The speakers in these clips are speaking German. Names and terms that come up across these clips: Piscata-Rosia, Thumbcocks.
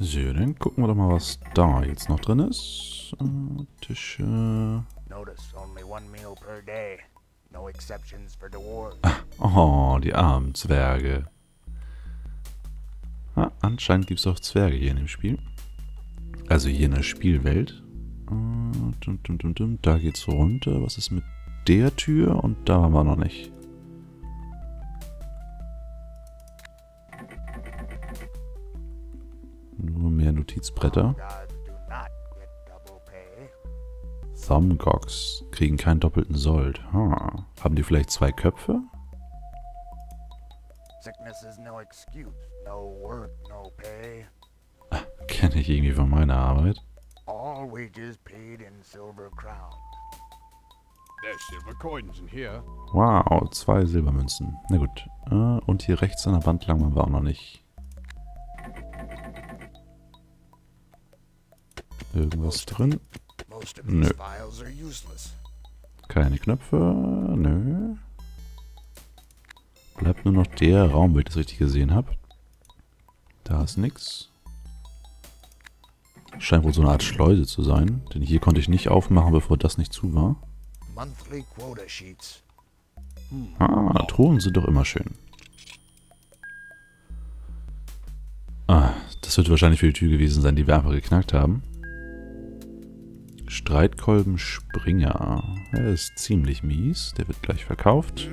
So, dann gucken wir doch mal, was da jetzt noch drin ist. Tische. Oh, die armen Zwerge. Ah, anscheinend gibt es auch Zwerge hier in dem Spiel. Also hier in der Spielwelt. Da geht's runter. Was ist mit der Tür? Und da waren wir noch nicht. Nur mehr Notizbretter. Thumbcocks kriegen keinen doppelten Sold. Huh. Haben die vielleicht zwei Köpfe? Kenne ich irgendwie von meiner Arbeit. Wow, 2 Silbermünzen. Na gut. Und hier rechts an der Wand lang waren wir auch noch nicht. Irgendwas drin? Nö. Keine Knöpfe? Nö. Bleibt nur noch der Raum, wenn ich das richtig gesehen habe. Da ist nix. Scheint wohl so eine Art Schleuse zu sein, denn hier konnte ich nicht aufmachen, bevor das nicht zu war. Ah, Truhen sind doch immer schön. Ah, das wird wahrscheinlich für die Tür gewesen sein, die wir einfach geknackt haben. Streitkolben Springer. Er ist ziemlich mies, der wird gleich verkauft.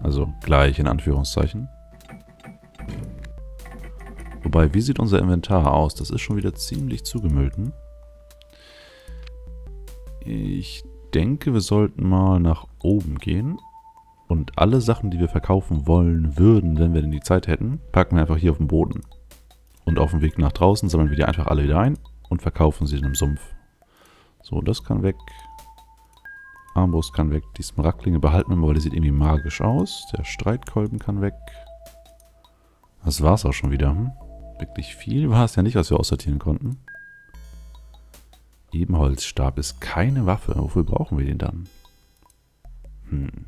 Also gleich in Anführungszeichen. Wobei, wie sieht unser Inventar aus? Das ist schon wieder ziemlich zugemüllt. Ich denke, wir sollten mal nach oben gehen. Und alle Sachen, die wir verkaufen wollen würden, wenn wir denn die Zeit hätten, packen wir einfach hier auf den Boden. Und auf dem Weg nach draußen sammeln wir die einfach alle wieder ein und verkaufen sie in einem Sumpf. So, das kann weg. Armbrust kann weg. Die Smaragdklinge behalten wir mal, weil die sieht irgendwie magisch aus. Der Streitkolben kann weg. Das war's auch schon wieder. Wirklich viel war es ja nicht, was wir aussortieren konnten. Ebenholzstab ist keine Waffe. Wofür brauchen wir den dann? Ein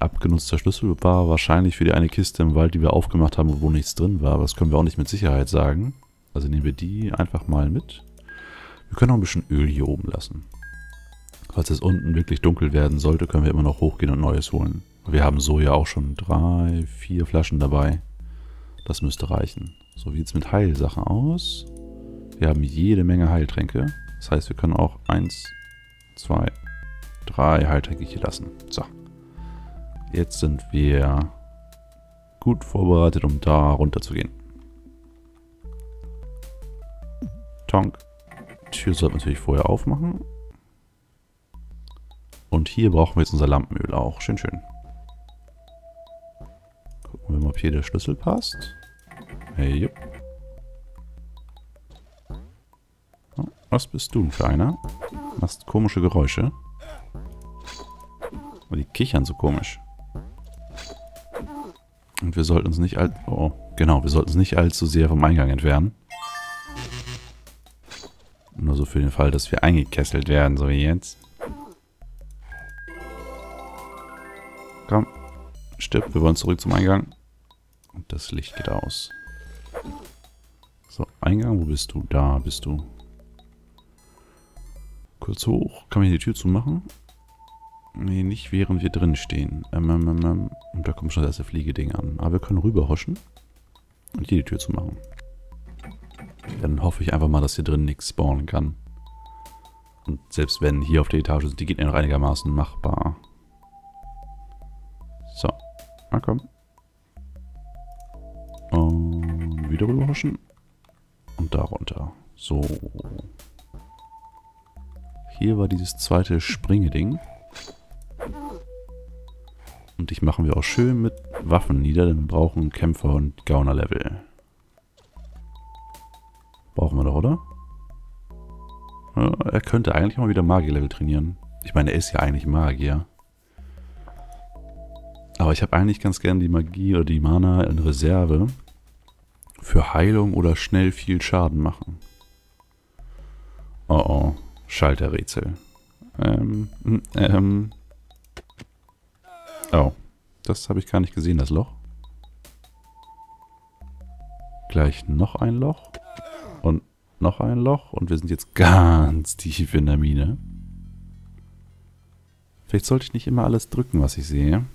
abgenutzter Schlüssel war wahrscheinlich für die eine Kiste im Wald, die wir aufgemacht haben, wo nichts drin war. Aber das können wir auch nicht mit Sicherheit sagen. Also nehmen wir die einfach mal mit. Wir können auch ein bisschen Öl hier oben lassen. Falls es unten wirklich dunkel werden sollte, können wir immer noch hochgehen und Neues holen. Wir haben so ja auch schon 3, 4 Flaschen dabei. Das müsste reichen. So, wie sieht es mit Heilsachen aus? Wir haben jede Menge Heiltränke. Das heißt, wir können auch 1, 2, 3 Heiltränke hier lassen. So. Jetzt sind wir gut vorbereitet, um da runter zu gehen. Tonk. Tür sollten wir natürlich vorher aufmachen. Und hier brauchen wir jetzt unser Lampenöl auch. Schön, schön. Gucken wir mal, ob hier der Schlüssel passt. Hey, jupp. Was bist du für einer? Machst komische Geräusche. Aber die kichern so komisch. Und wir sollten uns nicht allzu sehr vom Eingang entfernen. Nur so für den Fall, dass wir eingekesselt werden, so wie jetzt. Komm, stirb, wir wollen zurück zum Eingang. Und das Licht geht aus. So, Eingang, wo bist du? Da bist du. Kurz hoch. Kann man hier die Tür zumachen? Nee, nicht während wir drin stehen. Und da kommt schon das erste Fliegeding an. Aber wir können rüberhuschen und hier die Tür zumachen. Dann hoffe ich einfach mal, dass hier drin nichts spawnen kann. Und selbst wenn hier auf der Etage sind, die geht ja noch einigermaßen machbar. So, na komm. Und wieder rüberhuschen. Und da runter. So. Hier war dieses zweite Springeding. Und dich machen wir auch schön mit Waffen nieder, denn wir brauchen Kämpfer- und Gauner-Level. Brauchen wir doch, oder? Ja, er könnte eigentlich mal wieder Magier-Level trainieren. Ich meine, er ist ja eigentlich Magier. Aber ich habe eigentlich ganz gern die Magie oder die Mana in Reserve für Heilung oder schnell viel Schaden machen. Oh oh, Schalterrätsel. Oh, das habe ich gar nicht gesehen, das Loch. gleich noch ein Loch und noch ein Loch und wir sind jetzt ganz tief in der Mine. Vielleicht sollte ich nicht immer alles drücken, was ich sehe.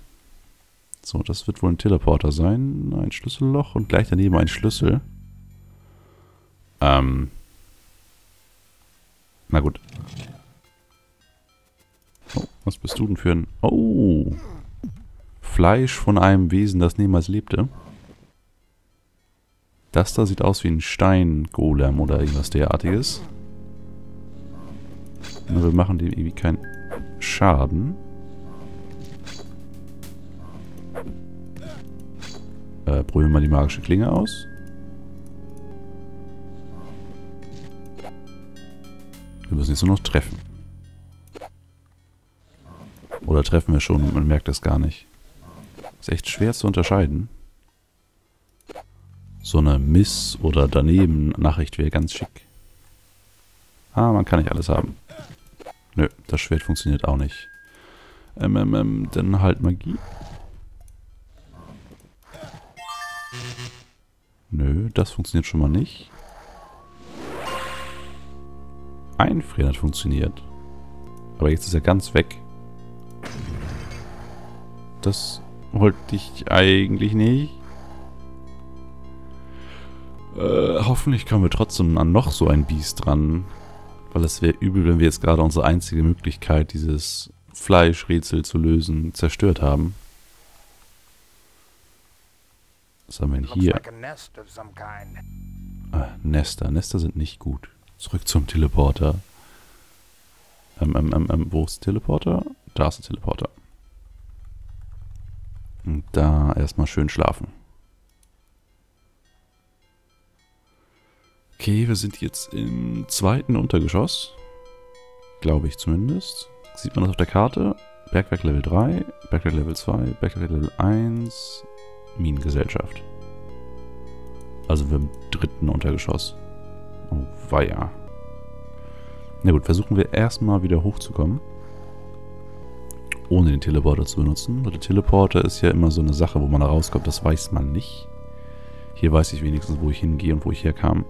So, das wird wohl ein Teleporter sein. Ein Schlüsselloch und gleich daneben ein Schlüssel. Na gut. Oh, was bist du denn für ein... Oh! Fleisch von einem Wesen, das niemals lebte. Das da sieht aus wie ein Steingolem oder irgendwas derartiges. Nur wir machen dem irgendwie keinen Schaden. Probieren wir mal die magische Klinge aus. Wir müssen jetzt nur noch treffen. Oder treffen wir schon und man merkt das gar nicht. Ist echt schwer zu unterscheiden. So eine Miss- oder Daneben-Nachricht wäre ganz schick. Ah, man kann nicht alles haben. Nö, das Schwert funktioniert auch nicht. Dann halt Magie. Nö, das funktioniert schon mal nicht. Einfrieren hat funktioniert. Aber jetzt ist er ganz weg. Das wollte ich eigentlich nicht. Hoffentlich kommen wir trotzdem an noch so ein Biest dran. Weil es wäre übel, wenn wir jetzt gerade unsere einzige Möglichkeit, dieses Fleischrätsel zu lösen, zerstört haben. Was haben wir denn hier? Nester. Nester sind nicht gut. Zurück zum Teleporter. Wo ist der Teleporter? Da ist der Teleporter. Und da erstmal schön schlafen. Okay, wir sind jetzt im zweiten Untergeschoss. Glaube ich zumindest. Sieht man das auf der Karte? Bergwerk Level 3, Bergwerk Level 2, Bergwerk Level 1, Minengesellschaft. Also wir im dritten Untergeschoss. Oh weia. Na gut, versuchen wir erstmal wieder hochzukommen. Ohne den Teleporter zu benutzen. Der Teleporter ist ja immer so eine Sache, wo man da rauskommt, das weiß man nicht. Hier weiß ich wenigstens, wo ich hingehe und wo ich herkam.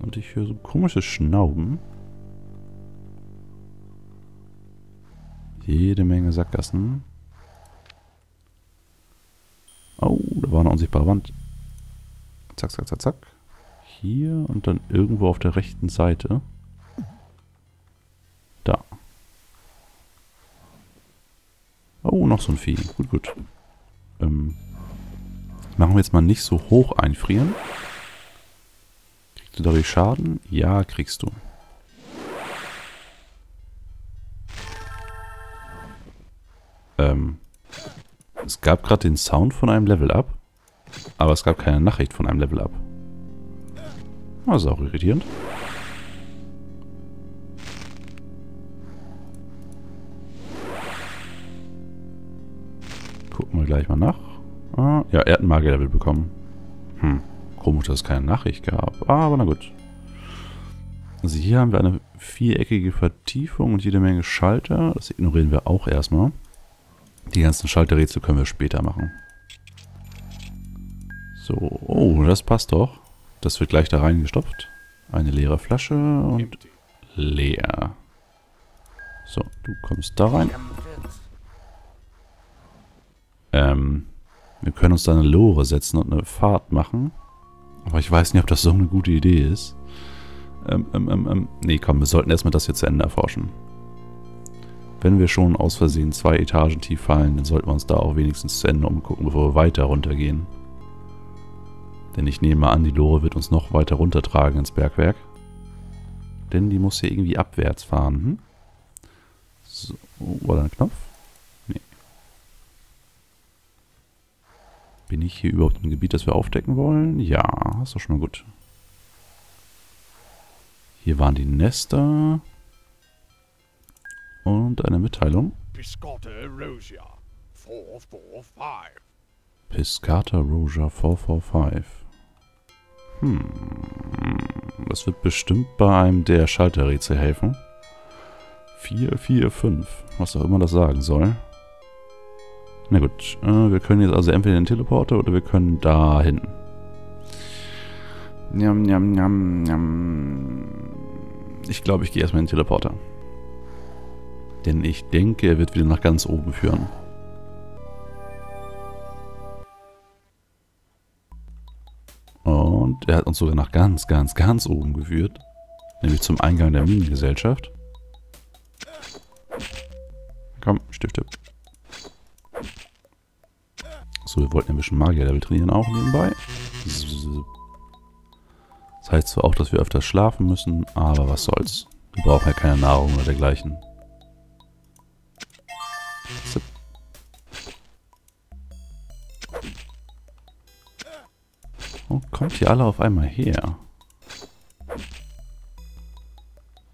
Und ich höre so komisches Schnauben. Jede Menge Sackgassen. Oh, da war eine unsichtbare Wand. Zack, zack, zack, zack. Hier und dann irgendwo auf der rechten Seite. Da. Oh, noch so ein Vieh. Gut, gut. Machen wir jetzt mal nicht so hoch einfrieren. Kriegst du dadurch Schaden? Ja, kriegst du. Es gab gerade den Sound von einem Level-Up, aber es gab keine Nachricht von einem Level-Up. Das ist auch irritierend. Gucken wir gleich mal nach. Ah, ja, er hat ein Magier-Level bekommen. Hm. Komisch, dass es keine Nachricht gab. Ah, aber na gut. Also hier haben wir eine viereckige Vertiefung und jede Menge Schalter. Das ignorieren wir auch erstmal. Die ganzen Schalterrätsel können wir später machen. So, oh, das passt doch. Das wird gleich da reingestopft. Eine leere Flasche und leer. So, du kommst da rein. Wir können uns da eine Lore setzen und eine Fahrt machen. Aber ich weiß nicht, ob das so eine gute Idee ist. Nee, komm, wir sollten erstmal das hier zu Ende erforschen. Wenn wir schon aus Versehen 2 Etagen tief fallen, dann sollten wir uns da auch wenigstens zu Ende umgucken, bevor wir weiter runtergehen. Denn ich nehme mal an, die Lore wird uns noch weiter runtertragen ins Bergwerk. Denn die muss hier irgendwie abwärts fahren. Hm? So, war da ein Knopf? Nee. Bin ich hier überhaupt im Gebiet, das wir aufdecken wollen? Ja, ist doch schon mal gut. Hier waren die Nester. Und eine Mitteilung. Piscata-Rosia 445. Piscata-Rosia 445. Das wird bestimmt bei einem der Schalterrätsel helfen. 445. Was auch immer das sagen soll. Na gut, wir können jetzt also entweder den Teleporter oder wir können da hin. Njam, njam, njam, njam. Ich glaube, ich gehe erstmal in den Teleporter. Denn ich denke, er wird wieder nach ganz oben führen. Und er hat uns sogar nach ganz, ganz, ganz oben geführt. Nämlich zum Eingang der Minengesellschaft. Komm, Stifte. So, wir wollten ein bisschen Magier-Level trainieren auch nebenbei. Das heißt zwar auch, dass wir öfters schlafen müssen, aber was soll's. Wir brauchen ja keine Nahrung oder dergleichen. Zip. Oh, kommt ihr alle auf einmal her?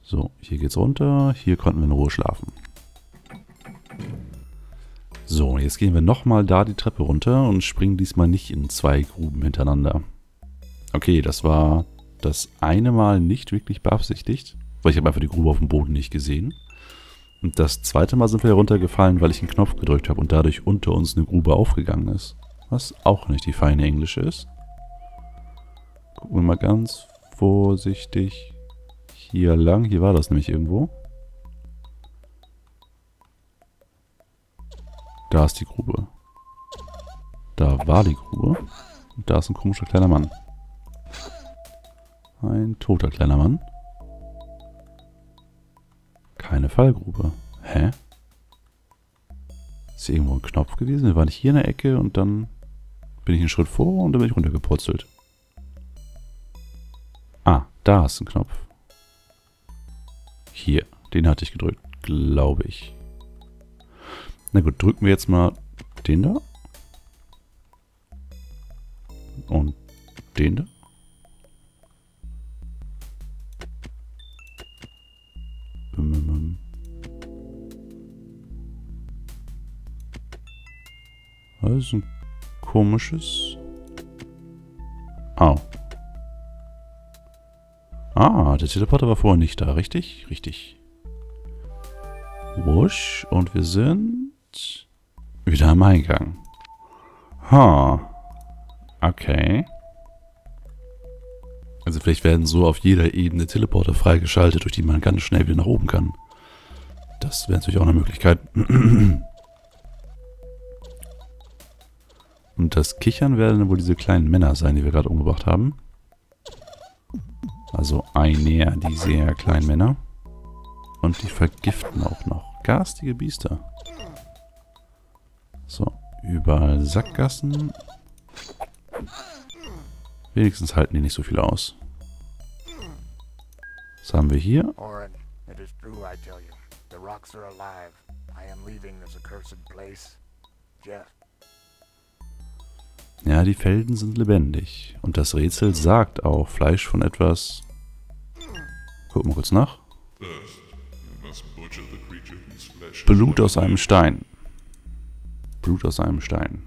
So, hier geht's runter. Hier konnten wir in Ruhe schlafen. So, jetzt gehen wir nochmal da die Treppe runter und springen diesmal nicht in zwei Gruben hintereinander. Okay, das war das eine Mal nicht wirklich beabsichtigt, weil ich habe einfach die Grube auf dem Boden nicht gesehen. Und das zweite Mal sind wir runtergefallen, weil ich einen Knopf gedrückt habe und dadurch unter uns eine Grube aufgegangen ist. Was auch nicht die feine englische ist. Gucken wir mal ganz vorsichtig hier lang. Hier war das nämlich irgendwo. Da ist die Grube. Da war die Grube. Und da ist ein komischer kleiner Mann. Ein toter kleiner Mann. Keine Fallgrube. Hä? Ist hier irgendwo ein Knopf gewesen? Wir waren nicht hier in der Ecke und dann bin ich einen Schritt vor und dann bin ich runtergepurzelt. Ah, da ist ein Knopf. Hier, den hatte ich gedrückt, glaube ich. Na gut, drücken wir jetzt mal den da. Und den da. Das ist ein komisches... Au. Ah, der Teleporter war vorher nicht da, richtig? Richtig. Wusch, und wir sind... wieder am Eingang. Ha. Okay. Also vielleicht werden so auf jeder Ebene Teleporter freigeschaltet, durch die man ganz schnell wieder nach oben kann. Das wäre natürlich auch eine Möglichkeit. Und das Kichern werden wohl diese kleinen Männer sein, die wir gerade umgebracht haben. Also einer dieser kleinen Männer. Und die vergiften auch noch. Garstige Biester. So, überall Sackgassen. Wenigstens halten die nicht so viel aus. Was haben wir hier? Ja, die Felsen sind lebendig. Und das Rätsel sagt auch Fleisch von etwas... Gucken wir kurz nach. Blut aus einem Stein. Blut aus einem Stein.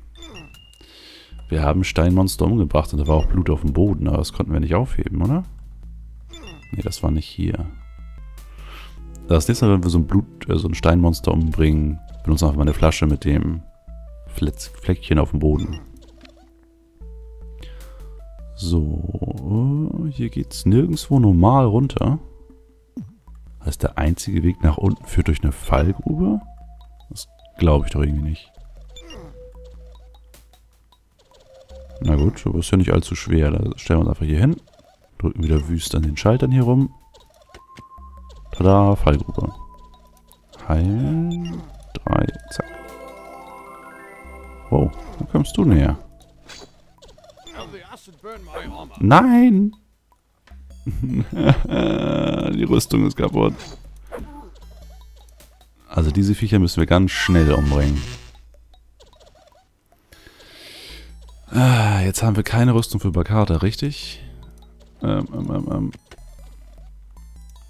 Wir haben Steinmonster umgebracht und da war auch Blut auf dem Boden, aber das konnten wir nicht aufheben, oder? Ne, das war nicht hier. Das nächste Mal, wenn wir so ein Steinmonster umbringen, benutzen wir einfach mal eine Flasche mit dem Fleckchen auf dem Boden. So, hier geht's nirgendwo normal runter. Heißt, der einzige Weg nach unten führt durch eine Fallgrube? Das glaube ich doch irgendwie nicht. Na gut, aber ist ja nicht allzu schwer. Da stellen wir uns einfach hier hin. Drücken wieder wüst an den Schaltern hier rum. Tada, Fallgrube. Heilen. 3, zack. Wow, wo kommst du näher? Nein! Die Rüstung ist kaputt. Also diese Viecher müssen wir ganz schnell umbringen. Jetzt haben wir keine Rüstung für Piscata, richtig?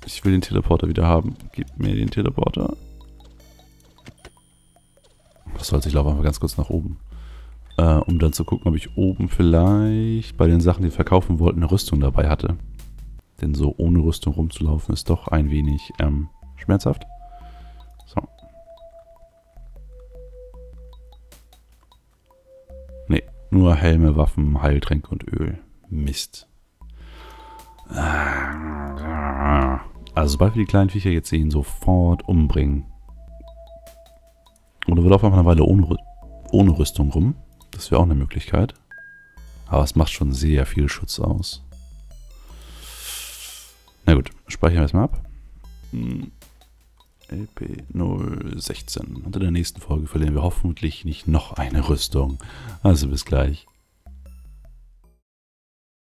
Ich will den Teleporter wieder haben. Gib mir den Teleporter. Was soll's, ich laufe einfach ganz kurz nach oben. Um dann zu gucken, ob ich oben vielleicht bei den Sachen, die wir verkaufen wollten, eine Rüstung dabei hatte. Denn so ohne Rüstung rumzulaufen ist doch ein wenig schmerzhaft. So. Nur Helme, Waffen, Heiltränke und Öl. Mist. Also sobald wir die kleinen Viecher jetzt sehen, sofort umbringen. Oder wir laufen einfach eine Weile ohne Rüstung rum. Das wäre auch eine Möglichkeit. Aber es macht schon sehr viel Schutz aus. Na gut, speichern wir erstmal ab. LP 016. Und in der nächsten Folge verlieren wir hoffentlich nicht noch eine Rüstung. Also bis gleich.